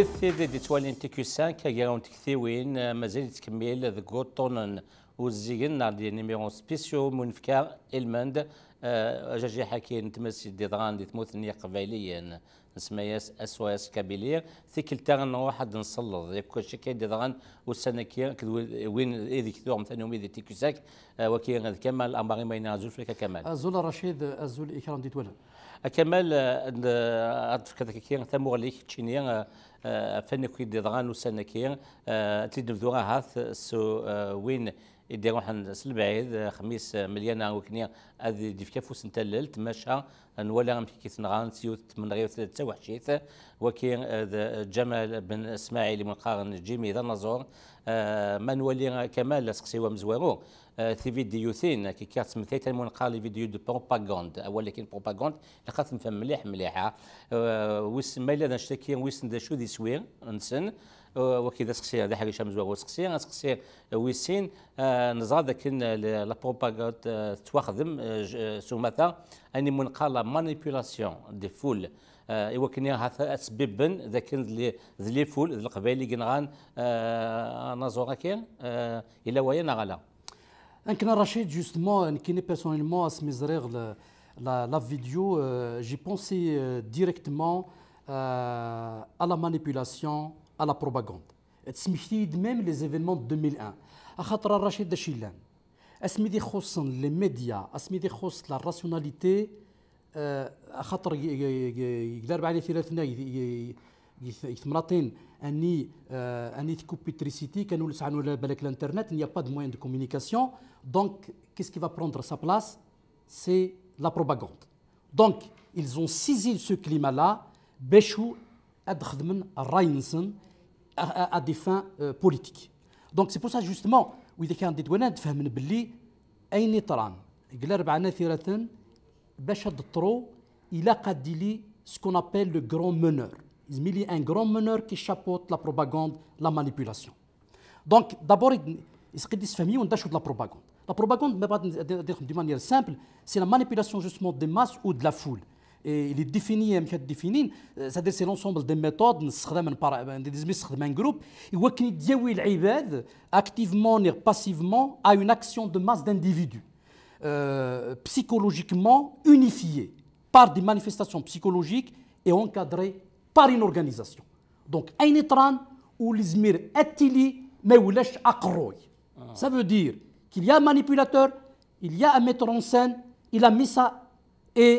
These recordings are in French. وثي دي توالين تيكوسان كاكيرون تكثيوين مازال تكمل ذا غوطونن وزيغن نار دي نيميرون سبيسيو منفكا المند جاجي حكي نتمسي دي دغان دي ثموثني قبايليين نسمياس اسواس كابيلير ثيكلتا واحد نصلض يكون شكي دي دغان والسنه كي وين اذيك ثوم ثاني وميدي تيكوساك وكي كمال امباري ما ينازلوش فيك كمال الزول رشيد الزول اكرام دي تولى كمال كذاك كي ثمور ليك تشيني فني كي دي دغان والسنه كي تيدفدوها هاث سو وين يدي روح للبعيد خميس مليانه وكنيه هذه ديف كافوس نتلل تماشى نولى كيف نغان سيوت من غير ثلاثه وحشيث وكي جمال بن اسماعيل من قارن جيمي ذا نزور ما نولي كمال لسقسيوا مزوارو في فيديوثين كي كانت مثلت المنقال فيديو دو بروباغوند ولكن بروباغوند لقات نفهم مليح مليحه وسما الا نشتكي ويسند شو ذي سوير نسن وكذا سقسي هذا حاجه شامزوار وسقسي سقسي ويسين نزار ذاك لا بروباغوند تواخذم سوماتا اني منقال مانيبيولاسيون دي فول ايوا كان هذا اسباب ذاك لي فول القبائل اللي غان نازورا كاين الا ويا نغلا Ankena Rachid, justement, personnellement, à ce miséraire, la vidéo, j'ai pensé directement à la manipulation, à la propagande. Et même les événements de 2001. Akhatra Rachid Dachillam, asmidi khossan les médias, asmidi khossan la rationalité, akhatra ydarb ali thelathna يثمراتين اني كوبيتريسيتي كانوا لسعانوا على بالك الانترنت نيا با دو موين دو كومونيكاسيون دونك كيس كي فا بروندر سا بلاس سي لا بروباغوند دونك ils ont saisi ce climat là باشو اد خدمن الراينسن ا دي فان بوليتيك دونك سي بور سا جوستمون واذا كان ديت وانا تفهمن باللي اين طران قلرب عنا ثيرتن باش هاد الطرو الى قاديلي سكون ابل لو غران مونور Il y a un grand meneur qui chapeaute la propagande, la manipulation. Donc, d'abord, il se dit famille, on achète de la propagande. La propagande, de manière simple, c'est la manipulation justement des masses ou de la foule. Et il est défini, c'est-à-dire c'est l'ensemble des méthodes, des groupes, et qui disent activement ou passivement à une action de masse d'individus, psychologiquement unifiés par des manifestations psychologiques et encadrées par une organisation. Donc, un étran où l'Izmir attili, mais où l'Ech akroy. Ça veut dire qu'il y a un manipulateur, il y a un metteur en scène, il a mis ça, et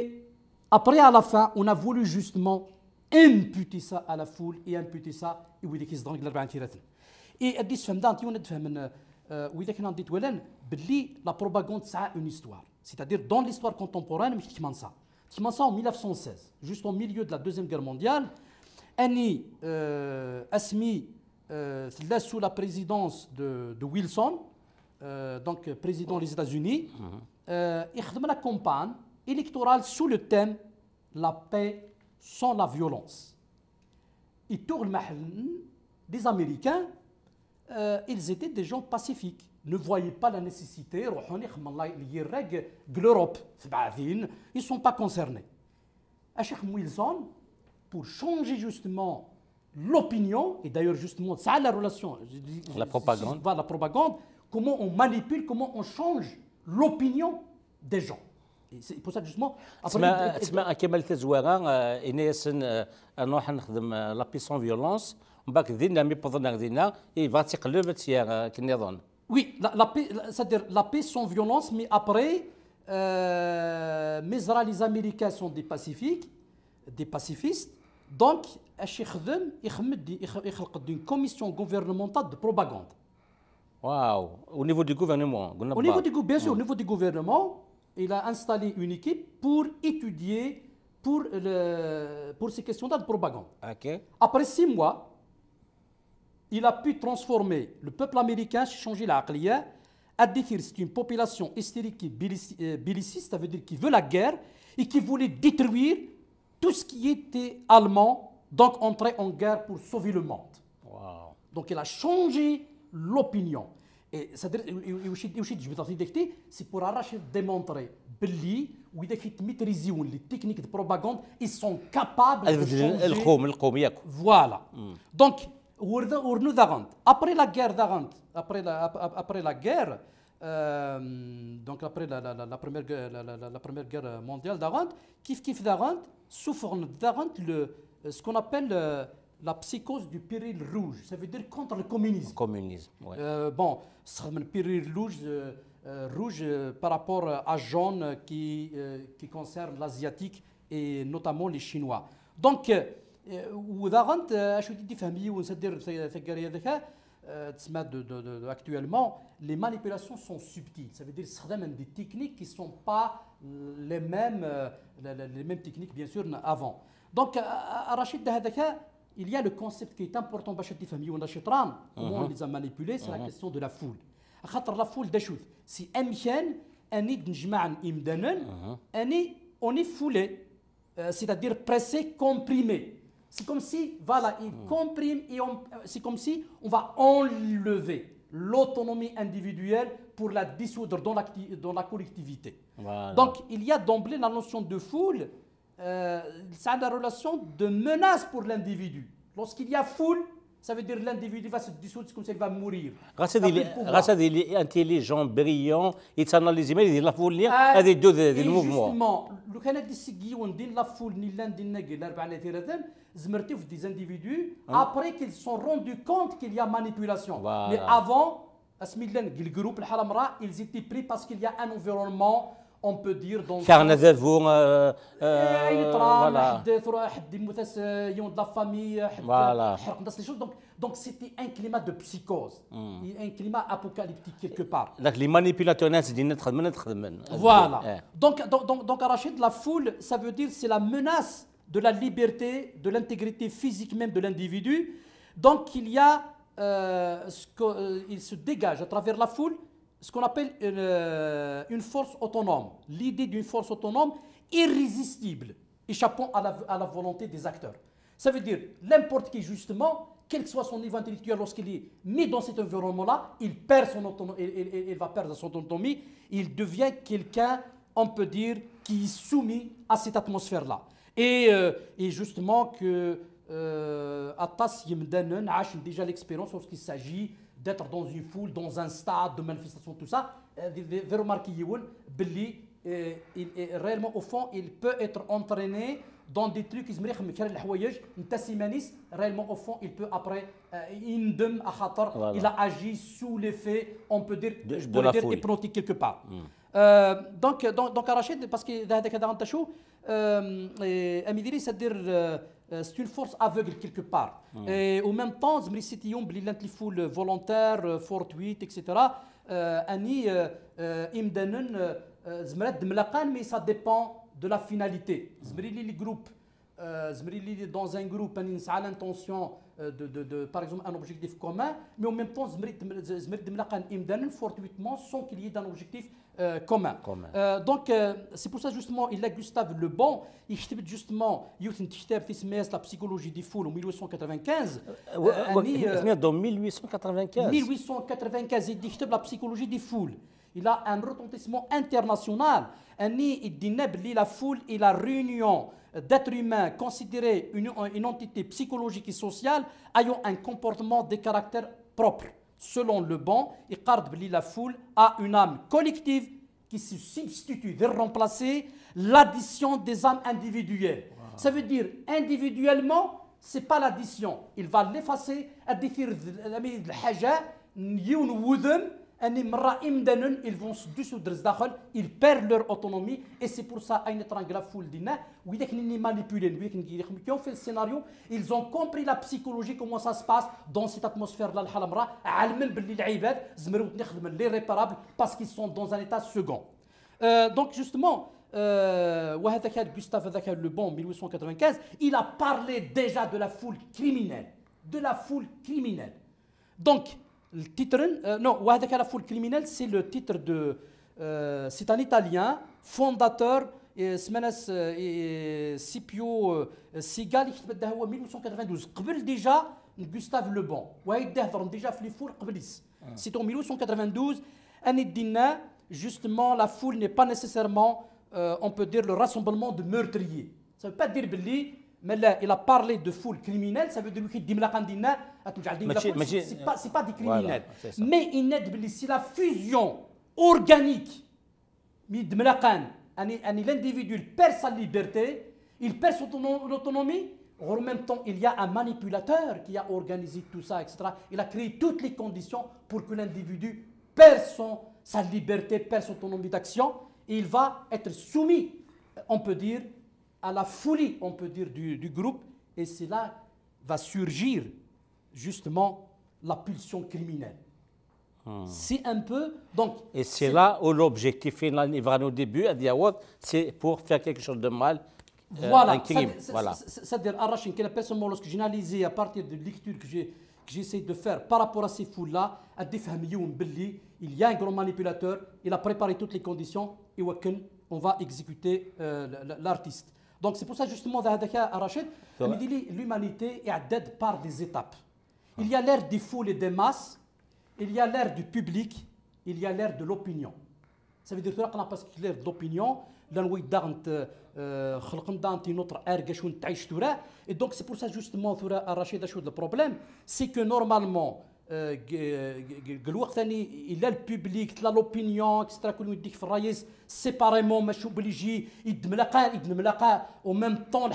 après, à la fin, on a voulu justement imputer ça à la foule et imputer ça. Et oui, c'est dans les 40. Et à 10 femmes d'anti, on a dit que la propagande, ça a une histoire. C'est-à-dire, dans l'histoire contemporaine, mais qui ça. C'est en 1916, juste au milieu de la Deuxième Guerre mondiale, Annie Asmi, sous la présidence de Wilson, donc président des États-Unis, il a fait la campagne électorale sous le thème la paix sans la violence. Et tout le monde, les Américains, ils étaient des gens pacifiques. Ne voyaient pas la nécessité de l'Europe. Ils ne sont pas concernés. Achek Wilson, pour changer justement l'opinion, et d'ailleurs justement ça a la relation, la propagande, comment on manipule, comment on change l'opinion des gens. C'est pour ça que justement... T'sma Kemal Tezouara, Inesen, Anohan Khdem, la paix sans violence, Mbak Dina, Mipodana Dina, et va t'éclever Tiara Kinedon. Oui, c'est-à-dire la paix sans violence, mais après, les Américains sont des pacifiques, des pacifistes. Donc, ils ont une commission gouvernementale de propagande. Waouh, au niveau du gouvernement. Au niveau du, bien sûr, au niveau du gouvernement, il a installé une équipe pour étudier pour ces questions-là de propagande. Okay. Après 6 mois, il a pu transformer le peuple américain, changer la aqliya, à décrire c'est une population hystérique et belliciste, ça veut dire qui veut la guerre et qui voulait détruire tout ce qui était allemand, donc entrer en guerre pour sauver le monde. Wow. Donc il a changé l'opinion. واش يدج بطاطيكتي سي بور راش ديمونطري باللي واذا كيتميتريزيون لي تكنيك د بروباغوند اي سون كابابل القوم ياكو فوالا دونك ورنو داغوند ابري لا غير داغوند ابري لا غير donc après la première guerre mondiale d'Arand, kif d'Arand, souffre d'Arand ce qu'on appelle la psychose du péril rouge, ça veut dire contre le communisme. Communisme, ouais. Bon, c'est le péril rouge, par rapport à jaune qui concerne l'asiatique et notamment les Chinois. Donc, d'Arand, je dis famille ou c'est-à-dire actuellement, les manipulations sont subtiles. Ça veut dire des techniques qui ne sont pas les mêmes techniques, bien sûr, avant. Donc, Rachid Dahadaka, il y a le concept qui est important, comment on les a manipulés, c'est la question de la foule. La foule, si on est foulé, c'est-à-dire pressé, comprimé. C'est comme si, voilà, il comprime et c'est comme si on va enlever l'autonomie individuelle pour la dissoudre dans la collectivité. Voilà. Donc, il y a d'emblée la notion de foule, ça a la relation de menace pour l'individu. Lorsqu'il y a foule, ça veut dire que l'individu va se dissoudre, c'est comme s'il va mourir. Rachid, il est intelligent, brillant, il s'analyse, mais il dit la foule, il y a des deux mouvements. Justement, le Canada dit qu'on dit la foule, ni l'un ni l'autre, zmertif des individus, après qu'ils se sont rendus compte qu'il y a manipulation. Voilà. Mais avant, à ce moment-là, le groupe, le Halamra, ils étaient pris parce qu'il y a un environnement. On peut dire donc carnazavour voilà de la famille voilà donc c'était un climat de psychose un climat apocalyptique quelque part les manipulateurs voilà donc Rachid la foule ça veut dire c'est la menace de la liberté de l'intégrité physique même de l'individu donc il y a il se dégage à travers la foule ce qu'on appelle une force autonome, l'idée d'une force autonome irrésistible, échappant à la volonté des acteurs. Ça veut dire n'importe qui, justement, quel que soit son niveau intellectuel, lorsqu'il est mis dans cet environnement-là, il perd son autonomie, il va perdre son autonomie, il devient quelqu'un, on peut dire, qui est soumis à cette atmosphère-là. Et justement, que Atas Yemdanen a déjà l'expérience lorsqu'il s'agit d'être dans une foule, dans un stade de manifestation, tout ça, vous remarquez que réellement, au fond, il peut être entraîné dans des trucs qui se mettent réellement, au fond, il peut après, il a agi sous l'effet, on peut dire, hypnotique quelque part. Donc, Rachid, parce que Amidiri, c'est-à-dire, c'est une force aveugle quelque part. Et en même temps, Zmricitium, les foules volontaires, fortuites, etc., Annie, Imdanen, Zmret, Mlakan, mais ça dépend de la finalité. Zmrili, les groupes, Zmrili, dans un groupe, ça a l'intention de, par exemple, un objectif commun, mais en même temps, Zmret, Mlakan, Imdanen, fortuitement, sans qu'il y ait d'un objectif commun. Donc, c'est pour ça justement, il a Gustave Le Bon, il a justement, la psychologie des foules en 1895. Dans 1895. 1895, il a la psychologie des foules. Il a un retentissement international. Il dit la foule et la réunion d'êtres humains considérés une entité psychologique et sociale ayant un comportement de caractère propre. Selon Le Bon, la foule a une âme collective qui se substitue de remplacer l'addition des âmes individuelles. Wow. Ça veut dire individuellement, ce n'est pas l'addition. Il va l'effacer, ils vont se dissoudre, ils perdent leur autonomie et c'est pour ça que la foule dit oui, ils manipulent, ils ont fait le scénario, ils ont compris la psychologie, comment ça se passe dans cette atmosphère-là, les réparables parce qu'ils sont dans un état second. Donc justement, Gustave Le Bon, 1895, il a parlé déjà de la foule criminelle. De la foule criminelle. Donc, le titre, non, la foule criminelle, c'est le titre de. C'est un Italien, fondateur, Scipio Sigal, en 1892. Déjà, Gustave Le Bon. Il a déjà fait les foules. C'est en 1892, année de Dinah, justement, la foule n'est pas nécessairement, on peut dire, le rassemblement de meurtriers. Ça ne veut pas dire Billy, mais là, il a parlé de foule criminelle, ça veut dire qu'il dit c'est pas des criminels. Voilà, mais il n'est Billy, c'est la fusion organique. L'individu perd sa liberté, il perd son autonomie. En même temps, il y a un manipulateur qui a organisé tout ça, etc. Il a créé toutes les conditions pour que l'individu perde sa liberté, perde son autonomie d'action. Et il va être soumis, on peut dire, à la folie, on peut dire, du groupe. Et c'est là va surgir, justement, la pulsion criminelle. C'est un peu... Donc, et c'est là où l'objectif final, il va au début, à dire, c'est pour faire quelque chose de mal. Voilà, c'est-à-dire, Arachin, que personnellement, lorsque j'ai analysé à partir de lectures que j'essaie de faire par rapport à ces foules-là, à il y a un grand manipulateur, il a préparé toutes les conditions et on va exécuter l'artiste. Donc c'est pour ça justement, Arachin, l'humanité est aidée par des étapes. Il y a l'ère des foules et des masses, il y a l'ère du public, il y a l'ère de l'opinion. Ça veut dire que parce qu'il y a l'ère de l'opinion, et donc c'est pour ça justement le problème, c'est que normalement il a le public, l'opinion, etc. séparément, mais obligé, en même temps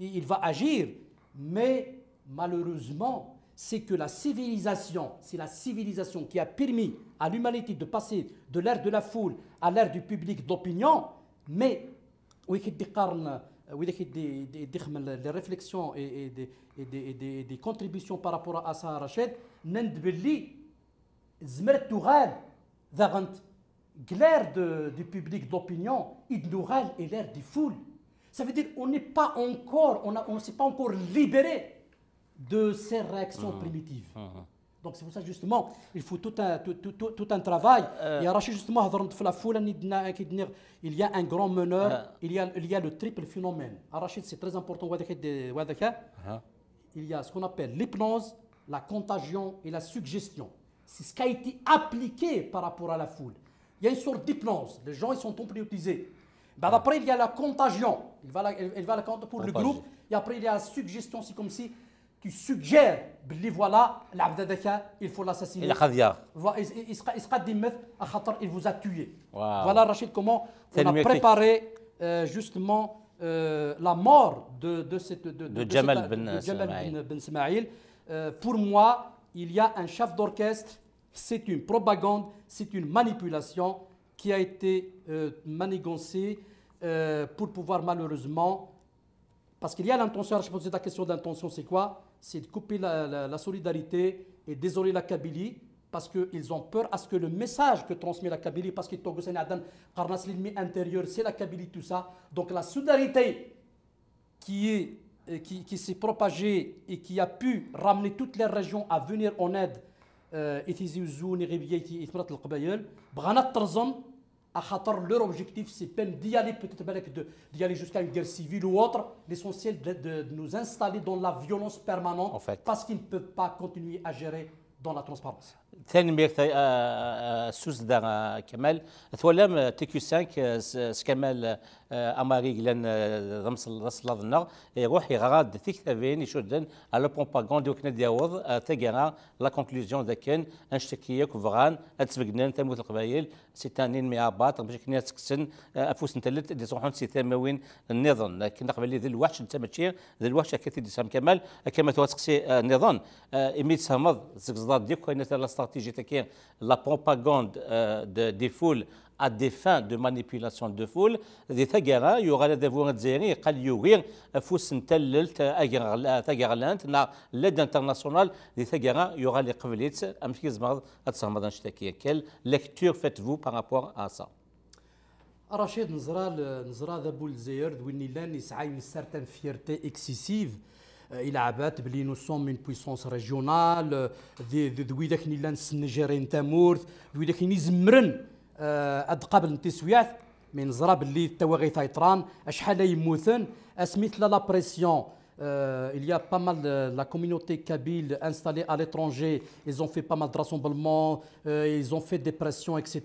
il va agir, mais malheureusement c'est que la civilisation, c'est la civilisation qui a permis à l'humanité de passer de l'ère de la foule à l'ère du public d'opinion, mais les réflexions et des contributions par rapport à ça, Rachid, l'ère du public d'opinion et l'ère des foules. Ça veut dire qu'on n'est pas encore, on ne s'est pas encore libéré de ces réactions primitives. Donc c'est pour ça justement, il faut tout un travail. Et Rachid justement, la foule, il y a un grand meneur, il y a le triple phénomène. Rachid, c'est très important, il y a ce qu'on appelle l'hypnose, la contagion et la suggestion. C'est ce qui a été appliqué par rapport à la foule. Il y a une sorte d'hypnose, les gens ils sont hypnotisés. Ben après il y a la contagion, il va la contagion pour le groupe, et après il y a la suggestion, c'est comme si tu suggères, voilà, il faut l'assassiner. Il sera dit, il vous a tué. Voilà, Rachid, comment on a préparé justement la mort de Djamel Bensmaïl. Pour moi, il y a un chef d'orchestre, c'est une propagande, c'est une manipulation qui a été manigancée pour pouvoir malheureusement. Parce qu'il y a l'intention, je posais la question d'intention, c'est quoi? C'est de couper la solidarité et désoler la Kabylie, parce qu'ils ont peur à ce que le message que transmet la Kabylie, parce qu'ils l'ennemi intérieur, c'est la Kabylie, tout ça. Donc la solidarité qui s'est propagée et qui a pu ramener toutes les régions à venir en aide, leur objectif, c'est même d'y aller, peut-être d'y aller jusqu'à une guerre civile ou autre. L'essentiel de nous installer dans la violence permanente, en fait, parce qu'ils ne peuvent pas continuer à gérer dans la transparence. تنمير سوزدا كمال ثولام تيكيو 5 كمال اماري لان رمس الرصلضنا يروح يغراد تيكتافين يشدن على البروباغاند وكنا دياوض تاغرا لا كونكلوزيون ذاكن انشتكياك فغان تسبقنا تموت القبائل ستانين مياباط باش كنا تكسن افوس نتلت دي صحون سي ثماوين النظام كنا قبل ذي الوحش انت ماشي ذي الوحش كثير ديسام كمال كما توسقسي النظام اميت سمض زقزاد ديك كاين stratégie, la propagande des foules à des fins de manipulation de foule, des Tagara, il y aura des voix d'Azérie, il y aura des Foussentelles, Tagarlant, l'aide internationale, des Tagara, il y aura les Kvelitz, Amchizmar, Atsamadan Shtaki. Quelle lecture faites-vous par rapport à ça? Rachid, Nzra Daboul Zéer, Dwinilan, il a une certaine fierté excessive. Il a abattu que nous sommes une puissance régionale, mais nous avons la pression Il y a pas mal de la communauté kabyle installée à l'étranger. Ils ont fait pas mal de rassemblements, ils ont fait des pressions, etc.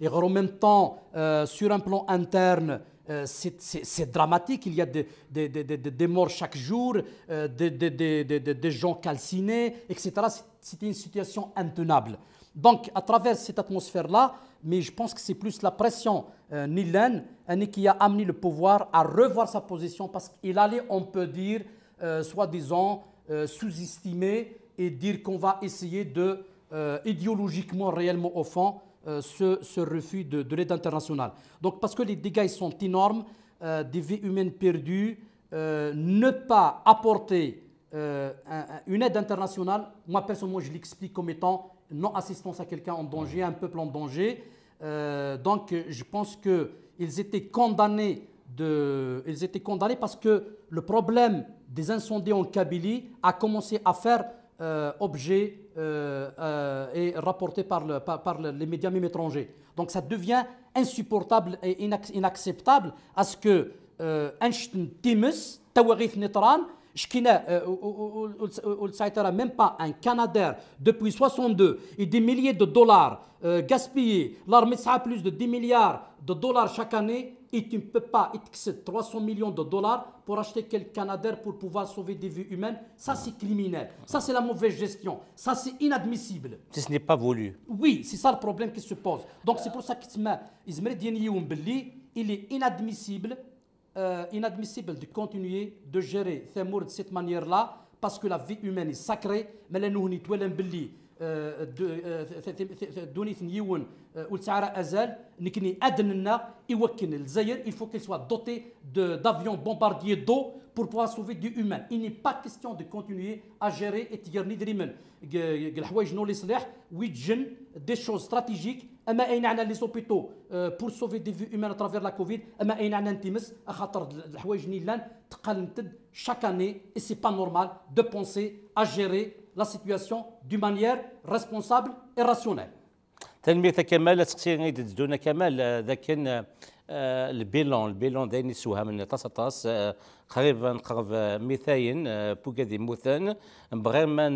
Et en même temps, sur un plan interne, c'est dramatique. Il y a des morts chaque jour, des gens calcinés, etc. C'est une situation intenable. Donc, à travers cette atmosphère-là, mais je pense que c'est plus la pression nilène qui a amené le pouvoir à revoir sa position parce qu'il allait, on peut dire, soi-disant, sous-estimer et dire qu'on va essayer de, idéologiquement, réellement, au fond, ce refus de l'aide internationale. Donc, parce que les dégâts ils sont énormes, des vies humaines perdues, ne pas apporter une aide internationale, moi, personnellement, je l'explique comme étant non-assistance à quelqu'un en danger, à un peuple en danger. Donc, je pense qu'ils étaient condamnés parce que le problème des incendies en Kabylie a commencé à faire objet et rapporté par les médias même étrangers. Donc, ça devient insupportable et inacceptable à ce que Timus, Tawarif Netran, Shkina, ça n'a même pas un Canadair depuis 1962 et des milliers de dollars gaspillés. L'armée, ça a plus de 10 milliards de dollars chaque année et tu ne peux pas excéder 300 millions de dollars pour acheter quelques Canadair pour pouvoir sauver des vies humaines. Ça, c'est criminel. Ça, c'est la mauvaise gestion. Ça, c'est inadmissible. Si ce n'est pas voulu. Oui, c'est ça le problème qui se pose. Donc, c'est pour ça qu'il est inadmissible. De continuer de gérer Thamour de cette manière-là parce que la vie humaine est sacrée. Mais nous ne pouvons pas donner il faut qu'il soit doté d'avions bombardiers d'eau pour pouvoir sauver des humains. Il n'est pas question de continuer à gérer et de garnir des humains. Des choses stratégiques. أما أين عنا لي سوبيتو pour sauver des vies humaines à travers la Covid. أما أين عنا نتمس خاطر الحوايج نيلان تقلنتد chaque année et c'est pas normal de penser à gérer la situation d'une manière responsable et rationnelle. تنمية كمال تقصير تدونا كمال ذاك البيلون داين سوها من طاس قريبا قرب 200 بوكادي موثان بغيما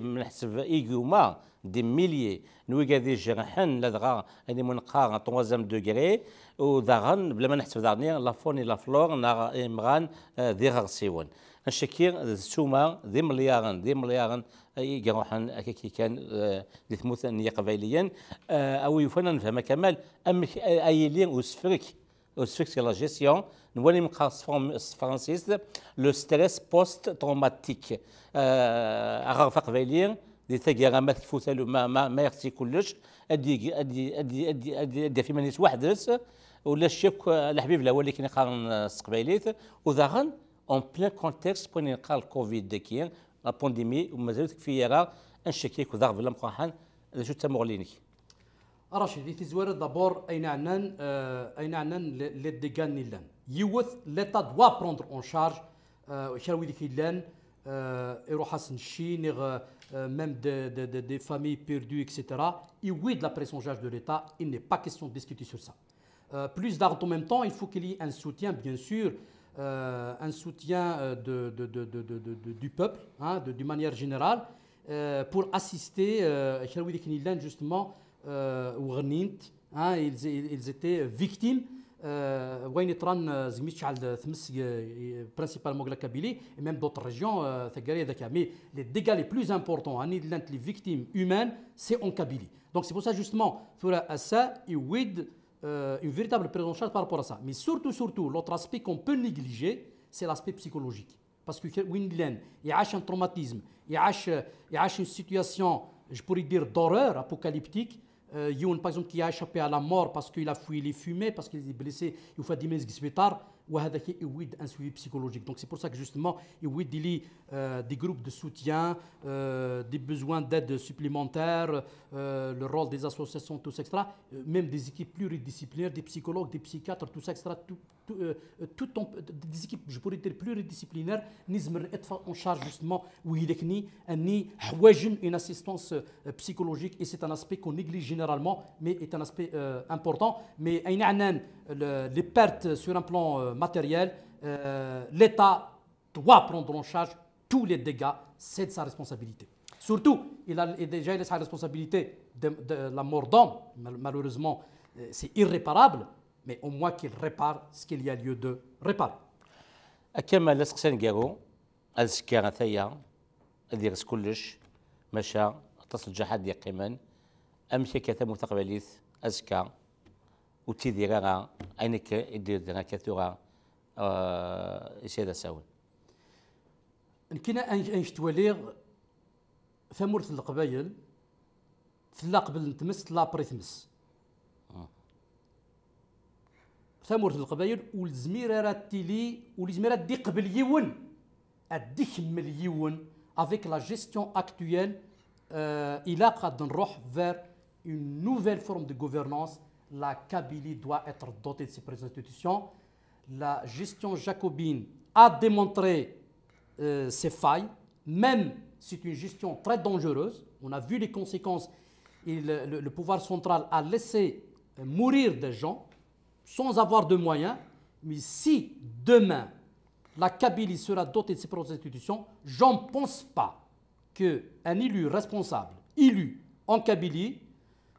نحسب ايغوما des milliers nous gardez jeunes la drague et mon car en troisième degré ou d'arran blâme n'existe dernier la faune et la flore n'a imran derrière siwan un chacun souma des milliards يجروحن أكيد كان لثموث أن يقبليين أو يفنن فما كمال أم أيلين وسفرك لا جيسيون نولي مقاص فرانسيس لو ستريس بوست تروماتيك أعرف قبليين دي تجارة ما تفوت ما يغطي كلش أدي أدي أدي أدي أدي أدي في منيس وحدس ولا الشبك الحبيب لا ولكن قارن استقباليت وذاهن أون بلان كونتكست بون يقال كوفيد دكين la pandémie où mazal tekfiyara anchekik وضرب المقاحن شو تسموا ليني رشيد في زوار دابور اين عنا لي ديغان نيلان يوث ليتا دوا بروندر اون شارج شاوي ديك لان يروح حسنشي نغ ميم دي فامي بيردو اكسيتيرا يويد لا بريسون جاج دو ليتا il n'est pas question de discuter sur ça plus d'art en même temps il faut qu'il y ait un soutien bien sûr un soutien du peuple, hein, d'une manière générale, pour assister justement aux Rnint. Ils étaient victimes, principalement de la Kabylie, et même d'autres régions. Mais les dégâts les plus importants, hein, les victimes humaines, c'est en Kabylie. Donc c'est pour ça justement, une véritable prise en charge par rapport à ça. Mais surtout, l'autre aspect qu'on peut négliger, c'est l'aspect psychologique. Parce que Windland, il y a un traumatisme, il y a une situation, je pourrais dire, d'horreur apocalyptique. Youn, par exemple, qui a échappé à la mort parce qu'il a fui les fumées, parce qu'il est blessé, il faut des minutes plus tard, ou à un suivi psychologique. Donc c'est pour ça que justement, il y a des groupes de soutien, des besoins d'aide supplémentaires, le rôle des associations, tout ça, etc. Même des équipes pluridisciplinaires, des psychologues, des psychiatres, tout ça, etc. Des équipes, je pourrais dire, pluridisciplinaires, n'izmer être en charge justement, ou il y a une assistance psychologique, et c'est un aspect qu'on néglige généralement, mais est un aspect important. Mais les pertes sur un plan matériel, l'État doit prendre en charge tous les dégâts, c'est de sa responsabilité. Surtout, il a sa responsabilité de la mort d'homme. Malheureusement, c'est irréparable, mais au moins qu'il répare ce qu'il y a lieu de réparer. كما لسقسان قالوا السكارة ثيا اللي غس كلش مشى اتصل جحد يقيما امشي كثا متقبليث ازكا وتيديرا عينك يدير كثوره السيده ساول كنا انشتوليغ ثمرت القبايل ثلا قبل تمس لا بري تمس ثمرت القبايل والزميره راتيلي والزميره دي قبل يون الدكمل يون avec la gestion actuelle il a qu'à vers une nouvelle forme de gouvernance. La Kabylie doit être dotée de ses propres institutions. La gestion jacobine a démontré ses failles, même c'est une gestion très dangereuse. On a vu les conséquences. Le pouvoir central a laissé mourir des gens sans avoir de moyens. Mais si demain la Kabylie sera dotée de ses propres institutions, j'en pense pas qu'un élu responsable, élu en Kabylie,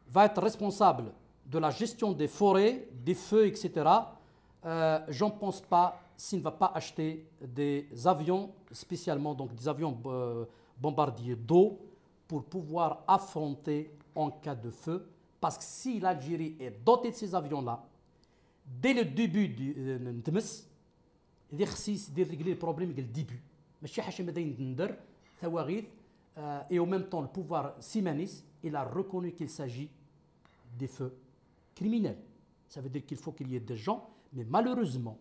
va être responsable de la gestion des forêts, des feux, etc. J'en pense pas s'il ne va pas acheter des avions, spécialement donc des avions bombardiers d'eau, pour pouvoir affronter en cas de feu. Parce que si l'Algérie est dotée de ces avions-là, dès le début du Ndmes, l'exercice de régler le problème dès le début. Mais si Hachem Medine Ndender, Thawarith, et en même temps le pouvoir Simanis, il a reconnu qu'il s'agit des feux criminels. Ça veut dire qu'il faut qu'il y ait des gens, mais malheureusement,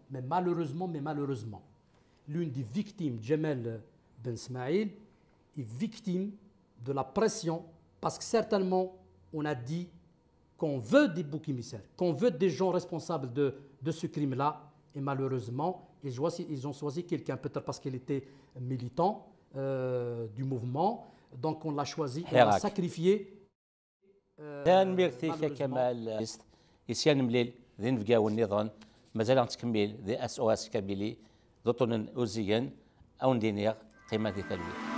l'une des victimes, Djamel Bensmaïl, est victime de la pression, parce que certainement, on a dit qu'on veut des boucs émissaires, qu'on veut des gens responsables de ce crime-là, et malheureusement, ils ont choisi quelqu'un, peut-être parce qu'il était militant du mouvement, donc on l'a choisi et on l'a sacrifié. الآن ميرثيكا كمال إسيان مليل ذين فقاو النظام مازال غنتكمل ذي اس او اس كابيلي ذو طنن اوزيان او ندينيغ قيمة ذي ثلوي